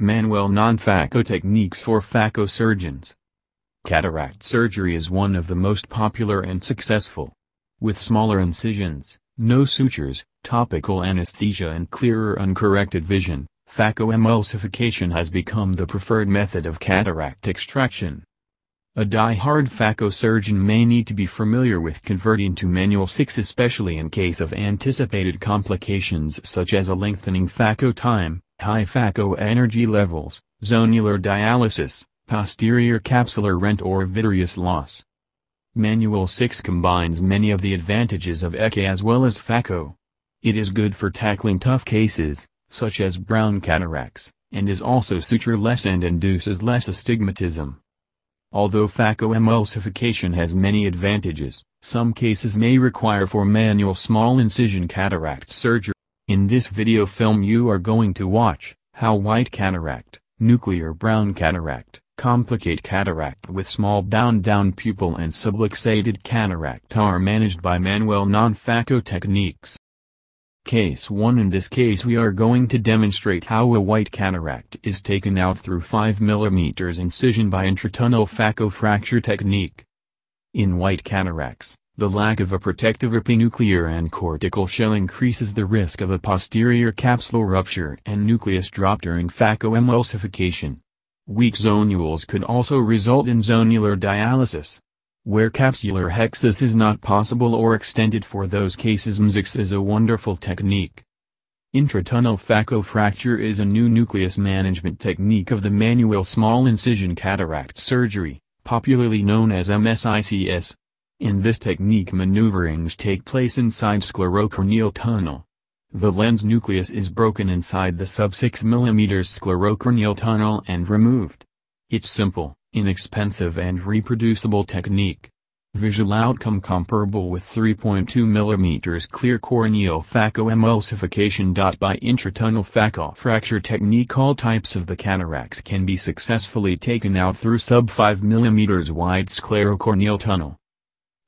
Manual non-phaco techniques for phaco surgeons. Cataract surgery is one of the most popular and successful. With smaller incisions, no sutures, topical anesthesia and clearer uncorrected vision, phacoemulsification has become the preferred method of cataract extraction. A die-hard phaco surgeon may need to be familiar with converting to manual SICS, especially in case of anticipated complications such as a lengthening phaco time, high phaco energy levels, zonular dialysis, posterior capsular rent or vitreous loss. Manual SICS combines many of the advantages of ECCE as well as phaco. It is good for tackling tough cases, such as brown cataracts, and is also sutureless and induces less astigmatism. Although phacoemulsification has many advantages, some cases may require for manual small incision cataract surgery. In this video film you are going to watch how white cataract, nuclear brown cataract, complicate cataract with small down-down pupil and subluxated cataract are managed by manual non-phaco techniques. Case 1. In this case we are going to demonstrate how a white cataract is taken out through 5 mm incision by intratunnel phacofracture technique. In white cataracts, the lack of a protective epinuclear and cortical shell increases the risk of a posterior capsular rupture and nucleus drop during phacoemulsification. Weak zonules could also result in zonular dialysis. Where capsular hexis is not possible or extended, for those cases MSICS is a wonderful technique. Intratunnel phacofracture is a new nucleus management technique of the manual small incision cataract surgery, popularly known as MSICS. In this technique maneuverings take place inside sclerocorneal tunnel. The lens nucleus is broken inside the sub-6 mm sclerocorneal tunnel and removed. It's simple, inexpensive and reproducible technique. Visual outcome comparable with 3.2 mm clear corneal phacoemulsification. By intratunnel phacofracture technique all types of the cataracts can be successfully taken out through sub-5 mm wide sclerocorneal tunnel.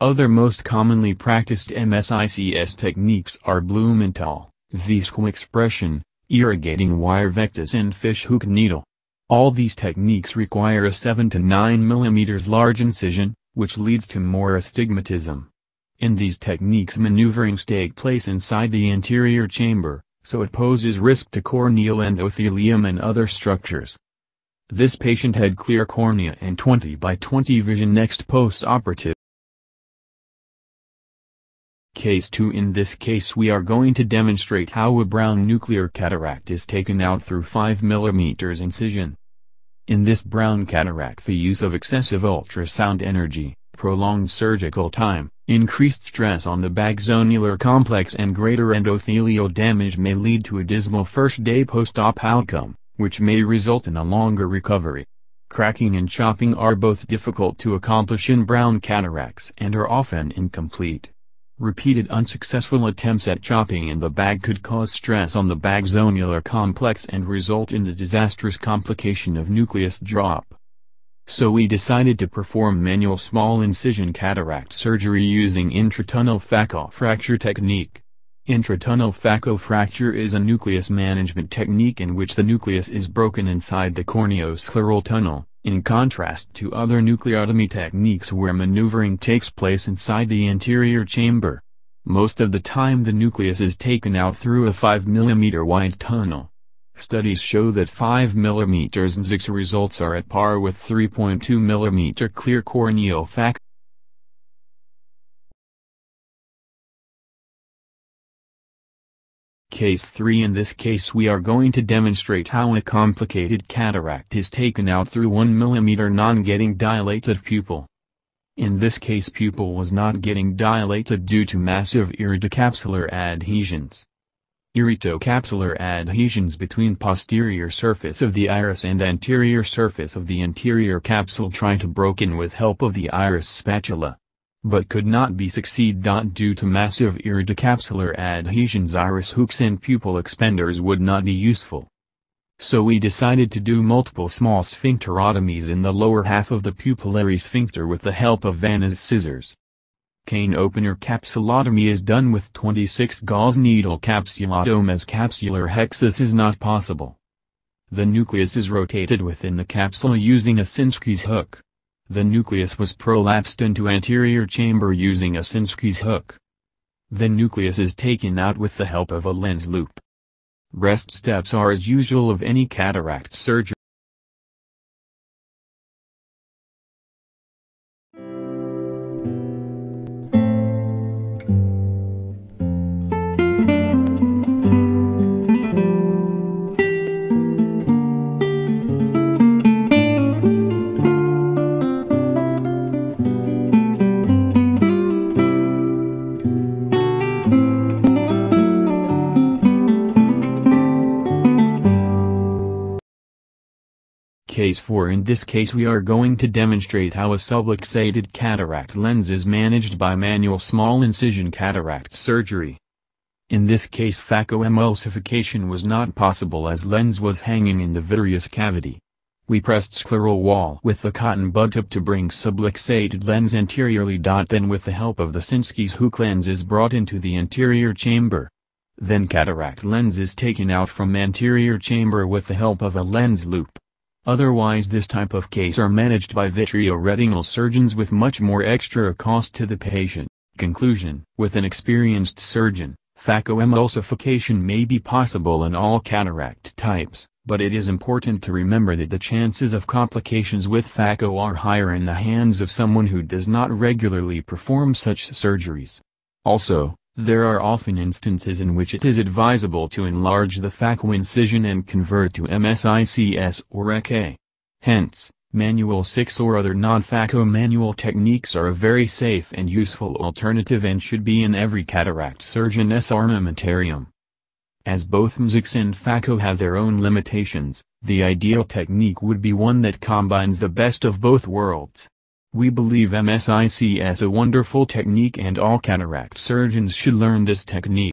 Other most commonly practiced MSICS techniques are Blumenthal, VSC expression, irrigating wire vectus and fish hook needle. All these techniques require a 7 to 9 mm large incision, which leads to more astigmatism. In these techniques maneuverings take place inside the anterior chamber, so it poses risk to corneal endothelium and other structures. This patient had clear cornea and 20/20 vision next post-operative. Case 2. In this case we are going to demonstrate how a brown nuclear cataract is taken out through 5 mm incision. In this brown cataract the use of excessive ultrasound energy, prolonged surgical time, increased stress on the bagzonular complex and greater endothelial damage may lead to a dismal first day post-op outcome, which may result in a longer recovery. Cracking and chopping are both difficult to accomplish in brown cataracts and are often incomplete. Repeated unsuccessful attempts at chopping in the bag could cause stress on the bagzonular complex and result in the disastrous complication of nucleus drop. So we decided to perform manual small incision cataract surgery using intratunnel phacofracture technique. Intratunnel phacofracture is a nucleus management technique in which the nucleus is broken inside the corneoscleral tunnel, in contrast to other nucleotomy techniques where maneuvering takes place inside the anterior chamber. Most of the time the nucleus is taken out through a 5 mm wide tunnel. Studies show that 5 mm MSICS results are at par with 3.2 mm clear corneal phacofracture. Case 3. In this case we are going to demonstrate how a complicated cataract is taken out through 1 mm non-getting dilated pupil. In this case pupil was not getting dilated due to massive iridocapsular adhesions. Iridocapsular adhesions between posterior surface of the iris and anterior surface of the anterior capsule try to broken with help of the iris spatula, but could not be succeed. Due to massive iridocapsular adhesions iris hooks and pupil expanders would not be useful. So we decided to do multiple small sphincterotomies in the lower half of the pupillary sphincter with the help of Vanna's scissors. Cane opener capsulotomy is done with 26 gauze needle capsulotomy as capsular hexis is not possible. The nucleus is rotated within the capsule using a Sinskey's hook. The nucleus was prolapsed into anterior chamber using a Sinskey's hook. The nucleus is taken out with the help of a lens loop. Rest steps are as usual of any cataract surgery. Case 4. In this case we are going to demonstrate how a subluxated cataract lens is managed by manual small incision cataract surgery. In this case phacoemulsification was not possible as lens was hanging in the vitreous cavity. We pressed scleral wall with the cotton bud tip to bring subluxated lens anteriorly. Then with the help of the Sinskey's hook lens is brought into the anterior chamber. Then cataract lens is taken out from anterior chamber with the help of a lens loop. Otherwise this type of case are managed by vitreoretinal surgeons with much more extra cost to the patient. Conclusion. With an experienced surgeon, phacoemulsification may be possible in all cataract types, but it is important to remember that the chances of complications with phaco are higher in the hands of someone who does not regularly perform such surgeries. Also, there are often instances in which it is advisable to enlarge the phaco incision and convert to MSICS or ECCE. Hence, manual SICS or other non-phaco manual techniques are a very safe and useful alternative and should be in every cataract surgeon's armamentarium. As both MSICS and phaco have their own limitations, the ideal technique would be one that combines the best of both worlds. We believe MSICS is a wonderful technique and all cataract surgeons should learn this technique.